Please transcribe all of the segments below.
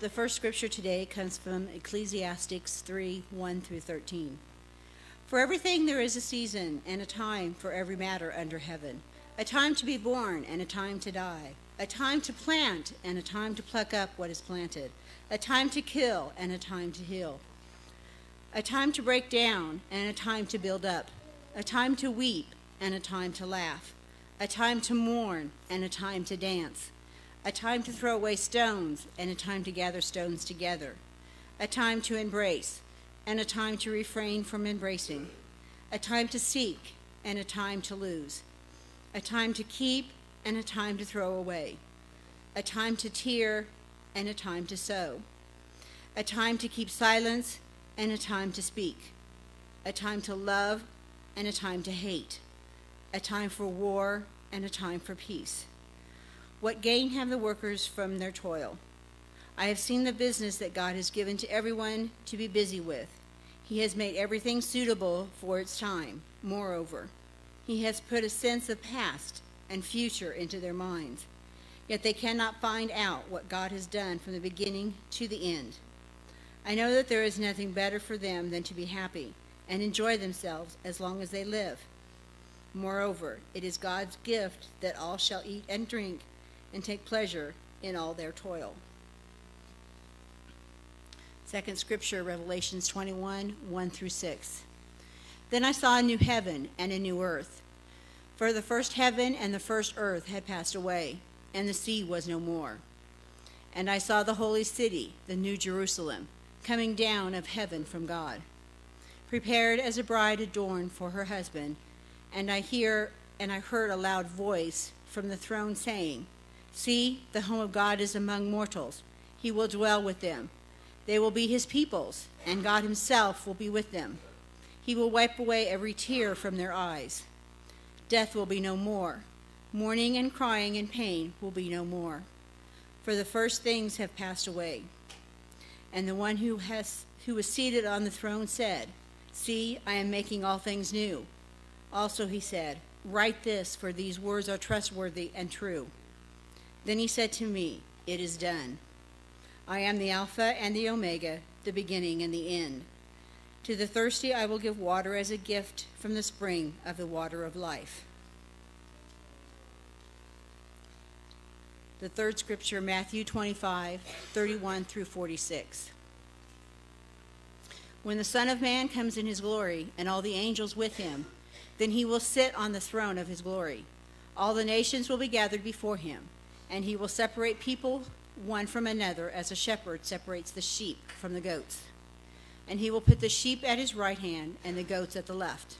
The first scripture today comes from Ecclesiastes 3, 1 through 13. For everything there is a season and a time for every matter under heaven, a time to be born and a time to die, a time to plant and a time to pluck up what is planted, a time to kill and a time to heal, a time to break down and a time to build up, a time to weep and a time to laugh, a time to mourn and a time to dance, a time to throw away stones and a time to gather stones together, a time to embrace and a time to refrain from embracing, a time to seek and a time to lose, a time to keep and a time to throw away, a time to tear and a time to sow, a time to keep silence and a time to speak, a time to love and a time to hate, a time for war and a time for peace. What gain have the workers from their toil? I have seen the business that God has given to everyone to be busy with. He has made everything suitable for its time. Moreover, he has put a sense of past and future into their minds. Yet they cannot find out what God has done from the beginning to the end. I know that there is nothing better for them than to be happy and enjoy themselves as long as they live. Moreover, it is God's gift that all shall eat and drink and take pleasure in all their toil. Second scripture, Revelation 21, 1 through 6. Then I saw a new heaven and a new earth, for the first heaven and the first earth had passed away, and the sea was no more. And I saw the holy city, the new Jerusalem, coming down of heaven from God, prepared as a bride adorned for her husband. And I heard a loud voice from the throne saying, "See, the home of God is among mortals. He will dwell with them. They will be his peoples, and God himself will be with them. He will wipe away every tear from their eyes. Death will be no more. Mourning and crying and pain will be no more, for the first things have passed away." And the one who was seated on the throne said, "See, I am making all things new." Also he said, "Write this, for these words are trustworthy and true." Then he said to me, "It is done. I am the Alpha and the Omega, the beginning and the end. To the thirsty I will give water as a gift from the spring of the water of life." The third scripture, Matthew 25, 31 through 46. When the Son of Man comes in his glory and all the angels with him, then he will sit on the throne of his glory. All the nations will be gathered before him, and he will separate people one from another as a shepherd separates the sheep from the goats. And he will put the sheep at his right hand and the goats at the left.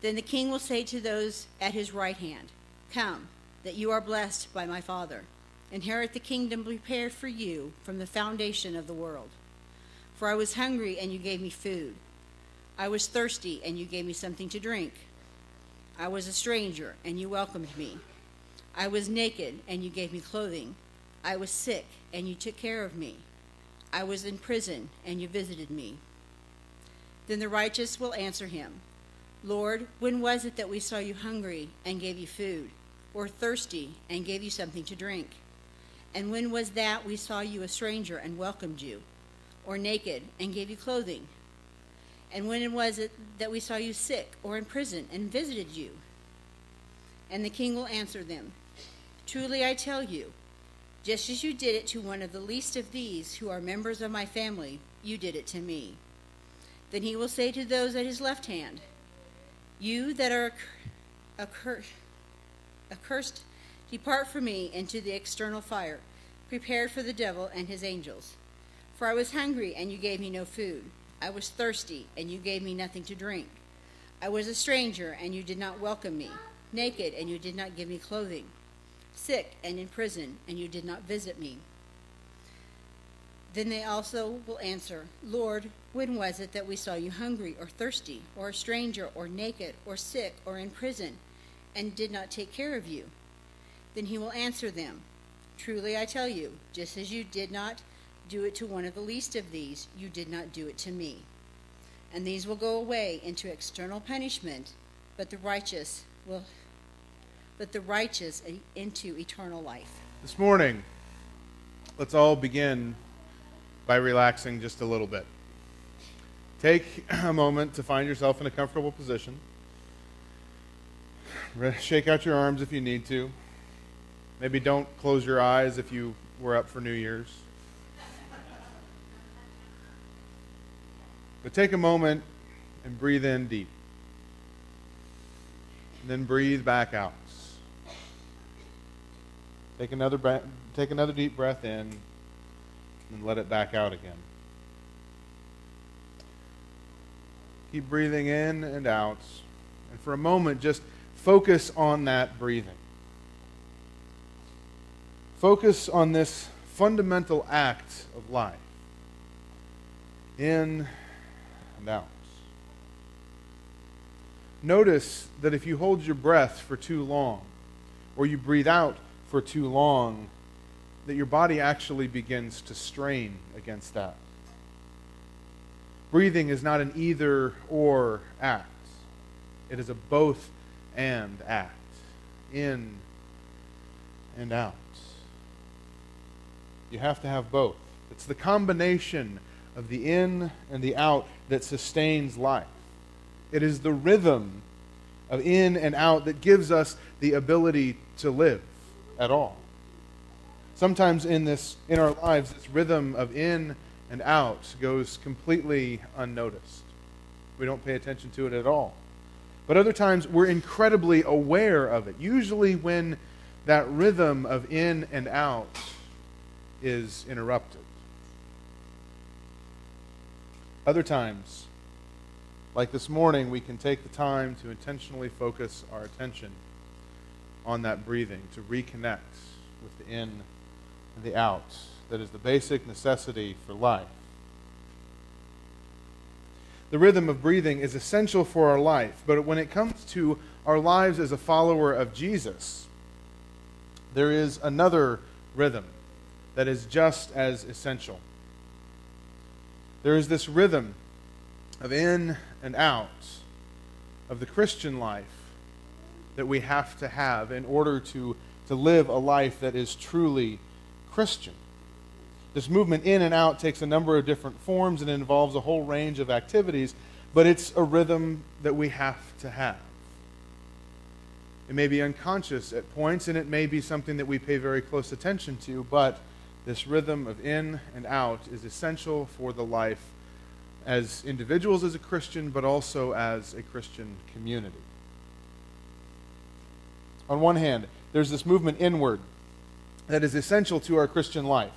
Then the king will say to those at his right hand, "Come, that you are blessed by my Father. Inherit the kingdom prepared for you from the foundation of the world. For I was hungry, and you gave me food. I was thirsty, and you gave me something to drink. I was a stranger, and you welcomed me. I was naked, and you gave me clothing. I was sick, and you took care of me. I was in prison, and you visited me." Then the righteous will answer him, "Lord, when was it that we saw you hungry and gave you food, or thirsty and gave you something to drink? And when was that we saw you a stranger and welcomed you, or naked and gave you clothing? And when was it that we saw you sick or in prison and visited you?" And the king will answer them, "Truly I tell you, just as you did it to one of the least of these who are members of my family, you did it to me." Then he will say to those at his left hand, "You that are accursed, depart from me into the external fire, prepared for the devil and his angels. For I was hungry, and you gave me no food. I was thirsty, and you gave me nothing to drink. I was a stranger, and you did not welcome me. Naked, and you did not give me clothing. Sick and in prison, and you did not visit me." Then they also will answer, "Lord, when was it that we saw you hungry or thirsty or a stranger or naked or sick or in prison and did not take care of you?" Then he will answer them, "Truly I tell you, just as you did not do it to one of the least of these, you did not do it to me." And these will go away into external punishment, but the righteous into eternal life. This morning, Let's all begin by relaxing just a little bit. Take a moment to find yourself in a comfortable position. Shake out your arms if you need to. Maybe don't close your eyes if you were up for New Year's. But take a moment and breathe in deep. And then breathe back out. Take another deep breath in and let it back out again. Keep breathing in and out. And for a moment, just focus on that breathing. Focus on this fundamental act of life. In and out. Notice that if you hold your breath for too long, or you breathe out for too long, that your body actually begins to strain against that. Breathing is not an either-or act. It is a both-and act. In and out. You have to have both. It's the combination of the in and the out that sustains life. It is the rhythm of in and out that gives us the ability to live at all. Sometimes in our lives, this rhythm of in and out goes completely unnoticed. We don't pay attention to it at all. But other times, we're incredibly aware of it. Usually when that rhythm of in and out is interrupted. Other times, like this morning, we can take the time to intentionally focus our attention on that breathing, to reconnect with the in and the out. That is the basic necessity for life. The rhythm of breathing is essential for our life, but when it comes to our lives as a follower of Jesus, there is another rhythm that is just as essential. There is this rhythm of in and out of the Christian life that we have to have in order to live a life that is truly Christian. This movement in and out takes a number of different forms and involves a whole range of activities, but it's a rhythm that we have to have. It may be unconscious at points, and it may be something that we pay very close attention to, but this rhythm of in and out is essential for the life as individuals as a Christian, but also as a Christian community. On one hand, there's this movement inward that is essential to our Christian life.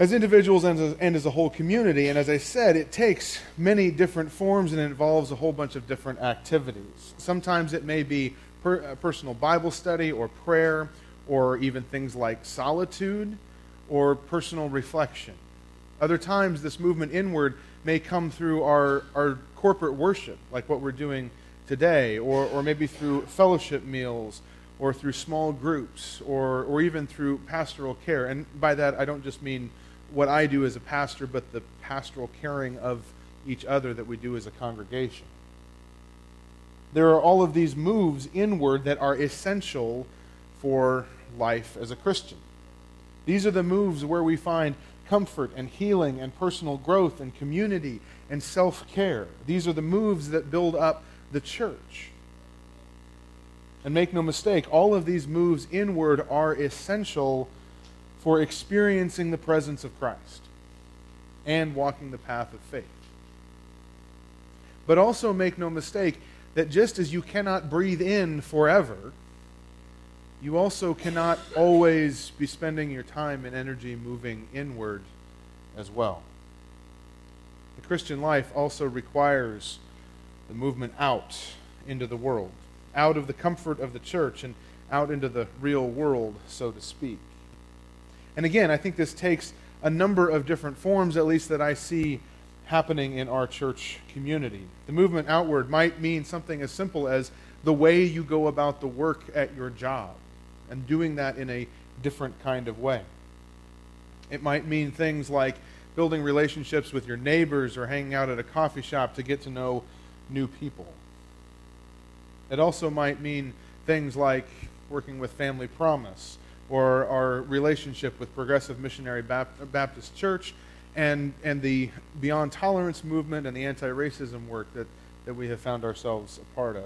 As individuals and as a whole community, and as I said, it takes many different forms and involves a whole bunch of different activities. Sometimes it may be personal Bible study or prayer, or even things like solitude or personal reflection. Other times, this movement inward may come through our corporate worship, like what we're doing today, or maybe through fellowship meals, or through small groups, or even through pastoral care. And by that, I don't just mean what I do as a pastor, but the pastoral caring of each other that we do as a congregation. There are all of these moves inward that are essential for life as a Christian. These are the moves where we find comfort and healing and personal growth and community and self-care. These are the moves that build up the church. And make no mistake, all of these moves inward are essential for experiencing the presence of Christ and walking the path of faith. But also make no mistake that just as you cannot breathe in forever, you also cannot always be spending your time and energy moving inward as well. The Christian life also requires the movement out into the world, out of the comfort of the church and out into the real world, so to speak. And again, I think this takes a number of different forms, at least that I see happening in our church community. The movement outward might mean something as simple as the way you go about the work at your job and doing that in a different kind of way. It might mean things like building relationships with your neighbors or hanging out at a coffee shop to get to know new people. It also might mean things like working with Family Promise or our relationship with Progressive Missionary Baptist Church and the Beyond Tolerance movement and the anti-racism work that we have found ourselves a part of.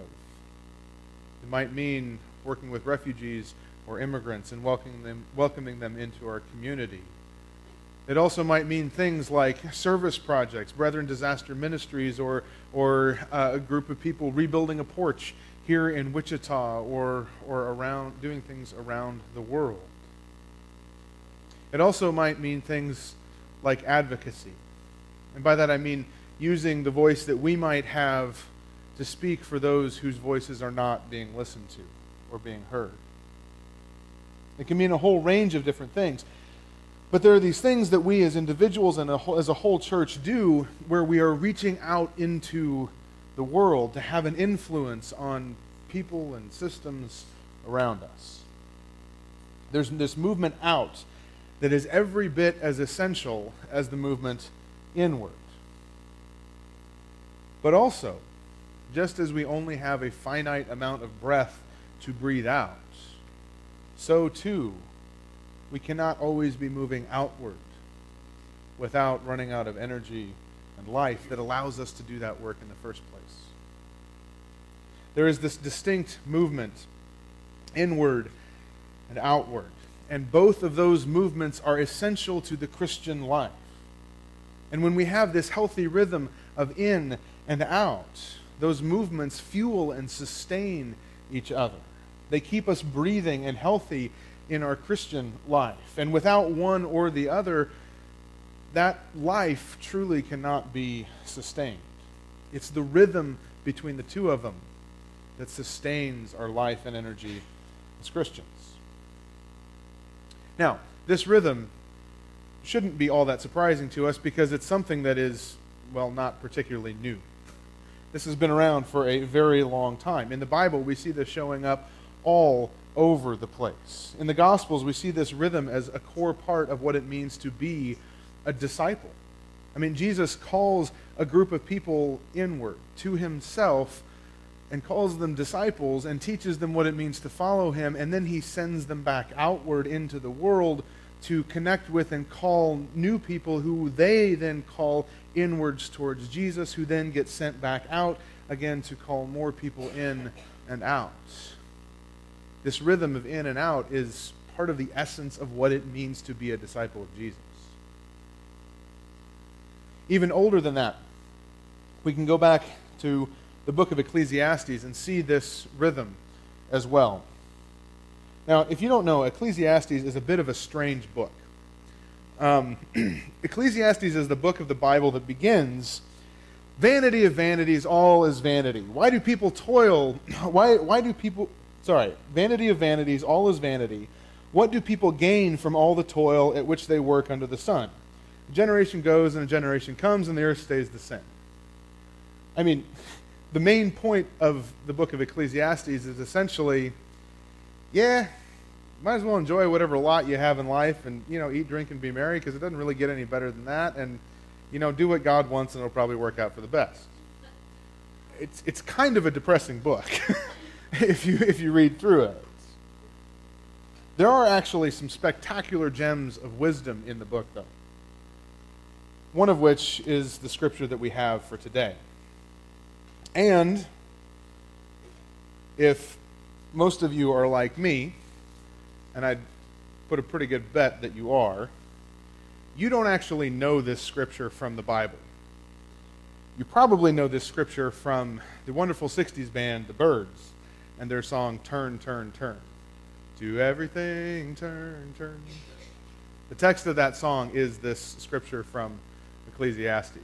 It might mean working with refugees or immigrants and welcoming them into our community. It also might mean things like service projects, Brethren Disaster Ministries, or a group of people rebuilding a porch here in Wichita, or around, doing things around the world. It also might mean things like advocacy. And by that I mean using the voice that we might have to speak for those whose voices are not being listened to or being heard. It can mean a whole range of different things. But there are these things that we as individuals and as a whole church do where we are reaching out into the world to have an influence on people and systems around us. There's this movement out that is every bit as essential as the movement inward. But also, just as we only have a finite amount of breath to breathe out, so too, we cannot always be moving outward without running out of energy and life that allows us to do that work in the first place. There is this distinct movement inward and outward, and both of those movements are essential to the Christian life. And when we have this healthy rhythm of in and out, those movements fuel and sustain each other. They keep us breathing and healthy in our Christian life. And without one or the other, that life truly cannot be sustained. It's the rhythm between the two of them that sustains our life and energy as Christians. Now, this rhythm shouldn't be all that surprising to us because it's something that is, well, not particularly new. This has been around for a very long time. In the Bible, we see this showing up all over the place. In the Gospels, we see this rhythm as a core part of what it means to be a disciple. I mean, Jesus calls a group of people inward to himself and calls them disciples and teaches them what it means to follow him, and then he sends them back outward into the world to connect with and call new people who they then call inwards towards Jesus, who then gets sent back out again to call more people in and out. This rhythm of in and out is part of the essence of what it means to be a disciple of Jesus. Even older than that, we can go back to the book of Ecclesiastes and see this rhythm as well. Now, if you don't know, Ecclesiastes is a bit of a strange book. Ecclesiastes is the book of the Bible that begins, "Vanity of vanities, all is vanity. Why do people toil? Vanity of vanities, all is vanity. What do people gain from all the toil at which they work under the sun? A generation goes and a generation comes, and the earth stays the same." I mean, the main point of the book of Ecclesiastes is essentially, yeah, might as well enjoy whatever lot you have in life and, you know, eat, drink, and be merry, because it doesn't really get any better than that, and, you know, do what God wants, and it'll probably work out for the best. It's kind of a depressing book. If you read through it. There are actually some spectacular gems of wisdom in the book, though. One of which is the scripture that we have for today. And if most of you are like me, and I'd put a pretty good bet that you are, you don't actually know this scripture from the Bible. You probably know this scripture from the wonderful 60s band, The Birds, and their song, "Turn, Turn, Turn." Do everything, turn, turn. The text of that song is this scripture from Ecclesiastes.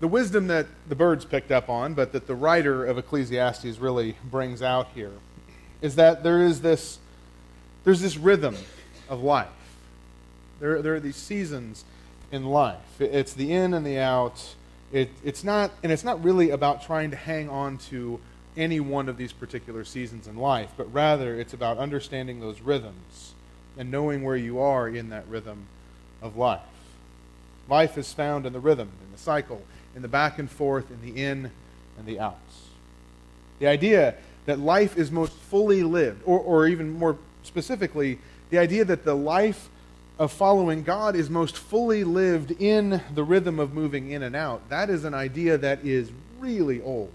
The wisdom that the Birds picked up on, but that the writer of Ecclesiastes really brings out here, is that there's this rhythm of life. There are these seasons in life. It's the in and the out. It's not really about trying to hang on to any one of these particular seasons in life, but rather it's about understanding those rhythms and knowing where you are in that rhythm of life. Life is found in the rhythm, in the cycle, in the back and forth, in the in and the outs. The idea that life is most fully lived, or even more specifically, the idea that the life of following God is most fully lived in the rhythm of moving in and out. That is an idea that is really old.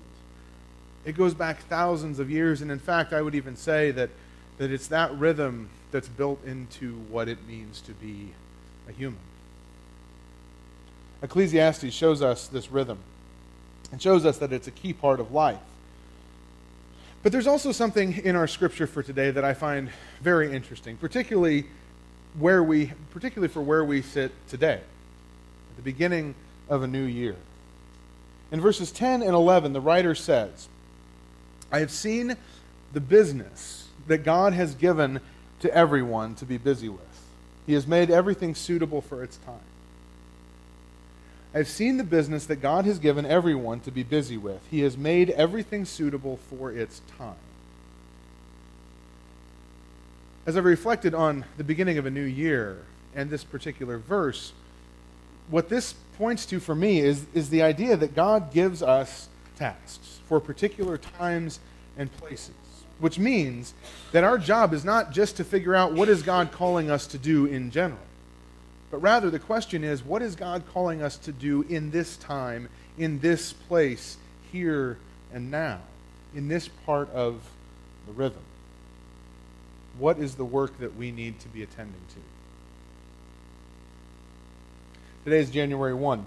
It goes back thousands of years, and in fact, I would even say that it's that rhythm that's built into what it means to be a human. Ecclesiastes shows us this rhythm and shows us that it's a key part of life. But there's also something in our scripture for today that I find very interesting, particularly for where we sit today, at the beginning of a new year. In verses 10 and 11, the writer says, "I have seen the business that God has given to everyone to be busy with. He has made everything suitable for its time." I've seen the business that God has given everyone to be busy with. He has made everything suitable for its time. As I reflected on the beginning of a new year and this particular verse, what this points to for me is the idea that God gives us tasks for particular times and places, which means that our job is not just to figure out what is God calling us to do in general, but rather the question is, what is God calling us to do in this time, in this place, here and now, in this part of the rhythm? What is the work that we need to be attending to? Today is January 1.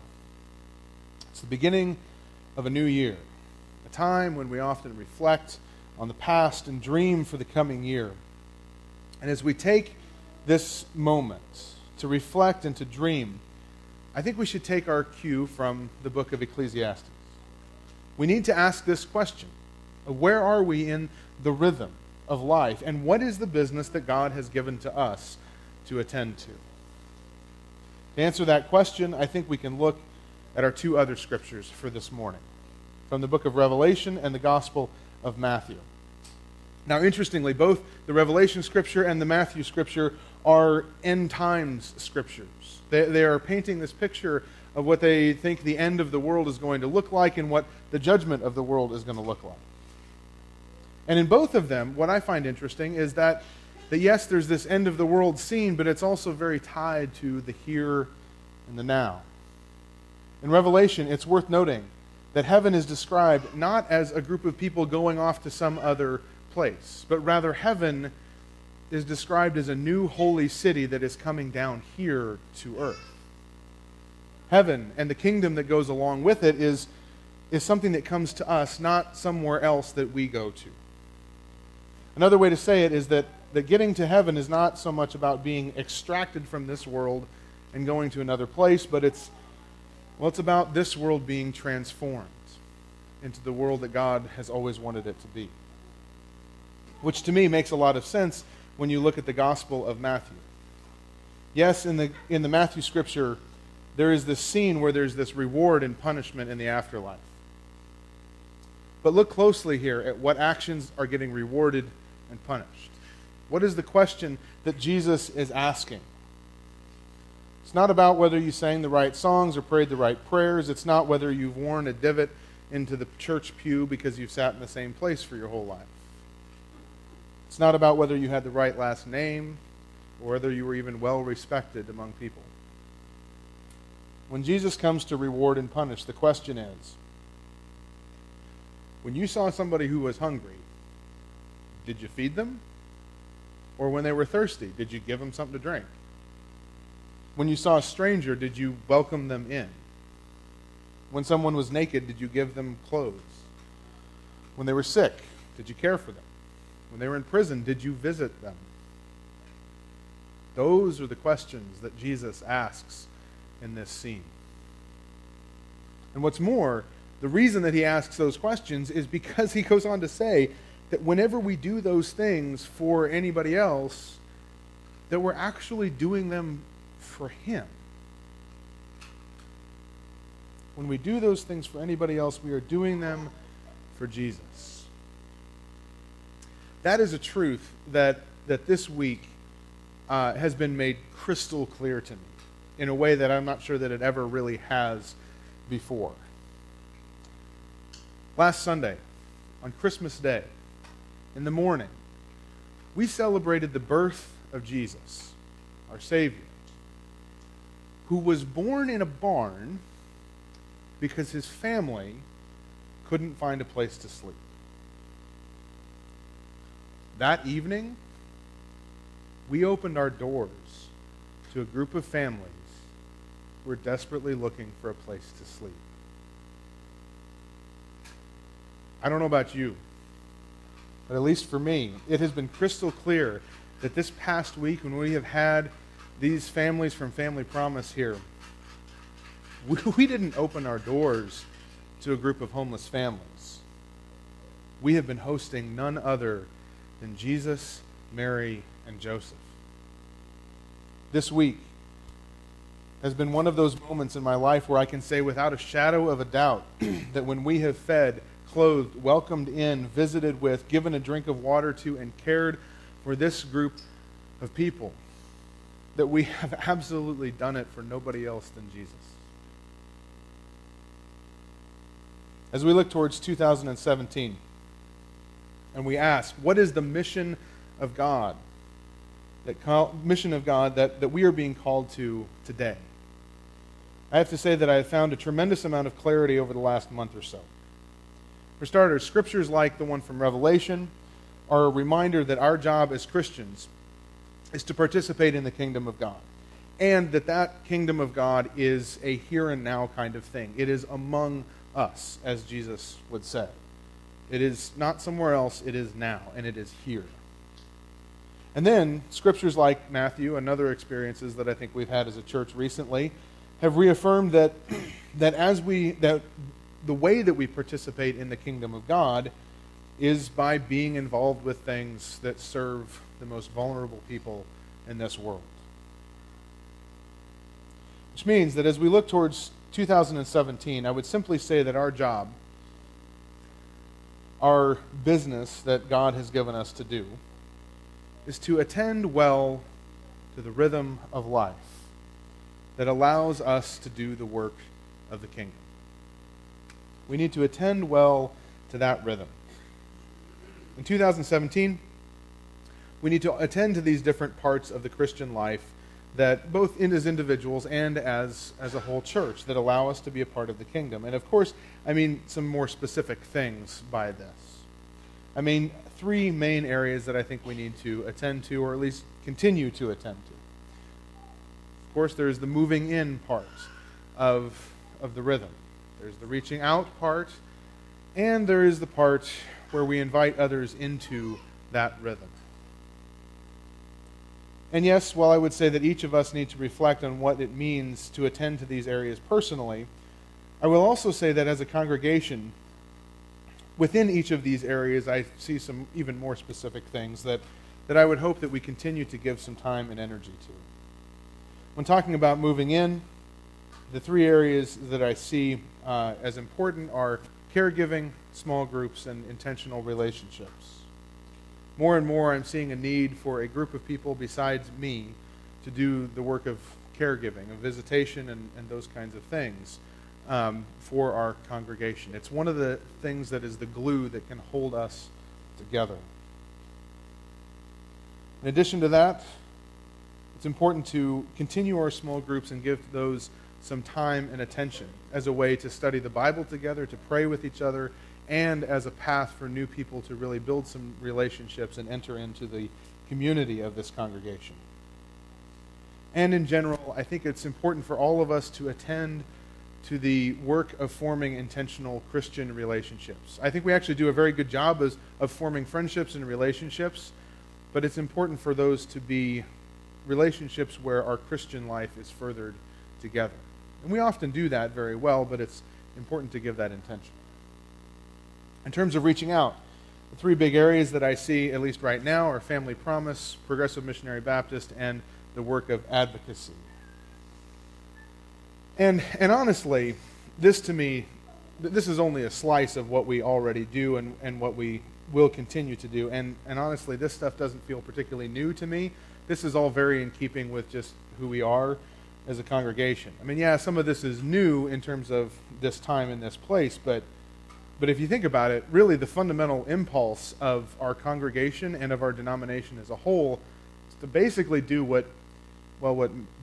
It's the beginning of a new year, a time when we often reflect on the past and dream for the coming year. And as we take this moment to reflect and to dream, I think we should take our cue from the book of Ecclesiastes. We need to ask this question: where are we in the rhythm of life, and what is the business that God has given to us to attend to? To answer that question, I think we can look at our two other scriptures for this morning, from the book of Revelation and the Gospel of Matthew. Now, interestingly, both the Revelation scripture and the Matthew scripture are end times scriptures. They are painting this picture of what they think the end of the world is going to look like and what the judgment of the world is going to look like. And in both of them, what I find interesting is that yes, there's this end of the world scene, but it's also very tied to the here and the now. In Revelation, it's worth noting that heaven is described not as a group of people going off to some other place, but rather heaven is described as a new holy city that is coming down here to earth. Heaven and the kingdom that goes along with it is something that comes to us, not somewhere else that we go to. Another way to say it is that getting to heaven is not so much about being extracted from this world and going to another place, but it's about this world being transformed into the world that God has always wanted it to be. Which to me makes a lot of sense when you look at the Gospel of Matthew. Yes, in the Matthew scripture, there is this scene where there's this reward and punishment in the afterlife. But look closely here at what actions are getting rewarded and punished. What is the question that Jesus is asking? It's not about whether you sang the right songs or prayed the right prayers. It's not whether you've worn a divot into the church pew because you've sat in the same place for your whole life. It's not about whether you had the right last name or whether you were even well respected among people. When Jesus comes to reward and punish, the question is, when you saw somebody who was hungry, did you feed them? Or when they were thirsty, did you give them something to drink? When you saw a stranger, did you welcome them in? When someone was naked, did you give them clothes? When they were sick, did you care for them? When they were in prison, did you visit them? Those are the questions that Jesus asks in this scene. And what's more, the reason that he asks those questions is because he goes on to say that whenever we do those things for anybody else, that we're actually doing them for him. When we do those things for anybody else, we are doing them for Jesus. That is a truth that this week has been made crystal clear to me, in a way that I'm not sure that it ever really has before. Last Sunday, on Christmas Day, in the morning, we celebrated the birth of Jesus, our Savior, who was born in a barn because his family couldn't find a place to sleep. That evening, we opened our doors to a group of families who were desperately looking for a place to sleep. I don't know about you, but at least for me, it has been crystal clear that this past week when we have had these families from Family Promise here, we didn't open our doors to a group of homeless families. We have been hosting none other than Jesus, Mary, and Joseph. This week has been one of those moments in my life where I can say without a shadow of a doubt that when we have fed, clothed, welcomed in, visited with, given a drink of water to, and cared for this group of people, that we have absolutely done it for nobody else than Jesus. As we look towards 2017, and we ask, what is the mission of God that we are being called to today? I have to say that I have found a tremendous amount of clarity over the last month or so. For starters, scriptures like the one from Revelation are a reminder that our job as Christians is to participate in the kingdom of God, and that kingdom of God is a here and now kind of thing. It is among us, as Jesus would say. It is not somewhere else, it is now, and it is here. And then, scriptures like Matthew and other experiences that I think we've had as a church recently have reaffirmed that the way that we participate in the kingdom of God is by being involved with things that serve the most vulnerable people in this world. Which means that as we look towards 2017, I would simply say that our job, our business that God has given us to do, is to attend well to the rhythm of life that allows us to do the work of the kingdom. We need to attend well to that rhythm. In 2017, we need to attend to these different parts of the Christian life that both as individuals and as a whole church that allow us to be a part of the kingdom. And of course, I mean some more specific things by this. I mean three main areas that I think we need to attend to, or at least continue to attend to. Of course, there's the moving in part of the rhythm. There's the reaching out part, and there is the part where we invite others into that rhythm. And yes, while I would say that each of us need to reflect on what it means to attend to these areas personally, I will also say that as a congregation, within each of these areas, I see some even more specific things that I would hope that we continue to give some time and energy to. When talking about moving in, the three areas that I see as important are caregiving, small groups, and intentional relationships. More and more, I'm seeing a need for a group of people besides me to do the work of caregiving, of visitation, and those kinds of things for our congregation. It's one of the things that is the glue that can hold us together. In addition to that, it's important to continue our small groups and give those some time and attention as a way to study the Bible together, to pray with each other, and as a path for new people to really build some relationships and enter into the community of this congregation. And in general, I think it's important for all of us to attend to the work of forming intentional Christian relationships. I think we actually do a very good job of forming friendships and relationships, but it's important for those to be relationships where our Christian life is furthered together. And we often do that very well, but it's important to give that intention. In terms of reaching out, the three big areas that I see, at least right now, are Family Promise, Progressive Missionary Baptist, and the work of advocacy. And honestly, this to me, this is only a slice of what we already do and what we will continue to do. And honestly, this stuff doesn't feel particularly new to me. This is all very in keeping with just who we are as a congregation. I mean, yeah, some of this is new in terms of this time and this place, but But if you think about it, really the fundamental impulse of our congregation and of our denomination as a whole is to basically do what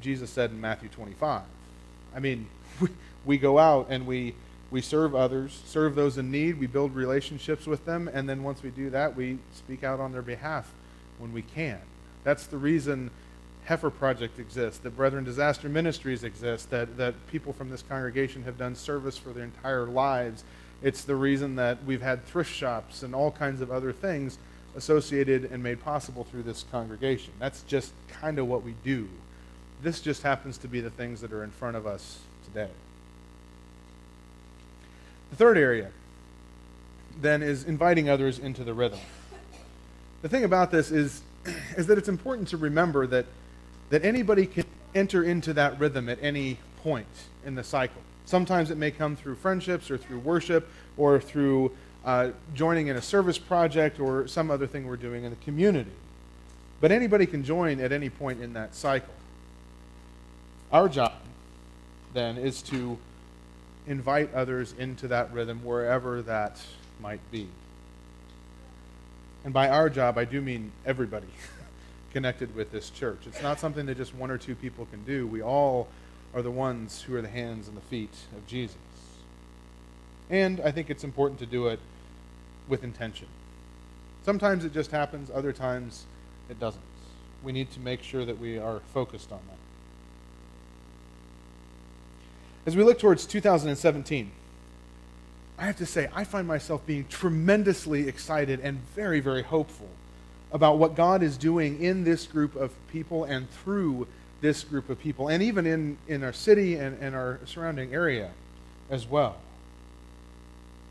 Jesus said in Matthew 25. I mean, we go out and we serve others, serve those in need, we build relationships with them, and then once we do that, we speak out on their behalf when we can. That's the reason Heifer Project exists, that Brethren Disaster Ministries exists, that people from this congregation have done service for their entire lives. It's the reason that we've had thrift shops and all kinds of other things associated and made possible through this congregation. That's just kind of what we do. This just happens to be the things that are in front of us today. The third area, then, is inviting others into the rhythm. The thing about this is that it's important to remember that anybody can enter into that rhythm at any point in the cycle. Sometimes it may come through friendships or through worship or through joining in a service project or some other thing we're doing in the community. But anybody can join at any point in that cycle. Our job, then, is to invite others into that rhythm wherever that might be. And by our job, I do mean everybody connected with this church. It's not something that just one or two people can do. We all are the ones who are the hands and the feet of Jesus. And I think it's important to do it with intention. Sometimes it just happens, other times it doesn't. We need to make sure that we are focused on that. As we look towards 2017, I have to say, I find myself being tremendously excited and very, very hopeful about what God is doing in this group of people and through this group of people, and even in our city and our surrounding area as well.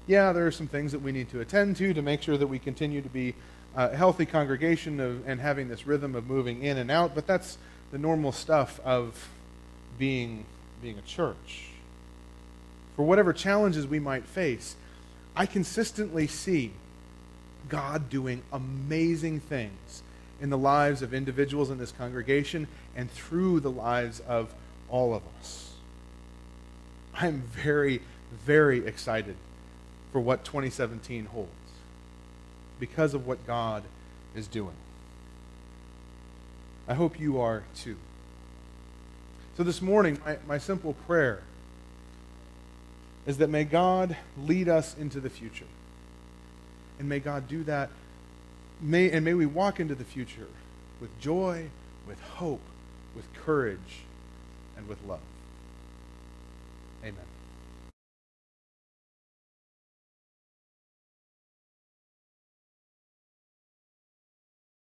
Yeah, there are some things that we need to attend to make sure that we continue to be a healthy congregation and having this rhythm of moving in and out, but that's the normal stuff of being a church. For whatever challenges we might face, I consistently see God doing amazing things in the lives of individuals in this congregation and through the lives of all of us. I'm very, very excited for what 2017 holds because of what God is doing. I hope you are too. So this morning, my simple prayer is that may God lead us into the future. And may God do that. May we walk into the future with joy, with hope, with courage, and with love. Amen.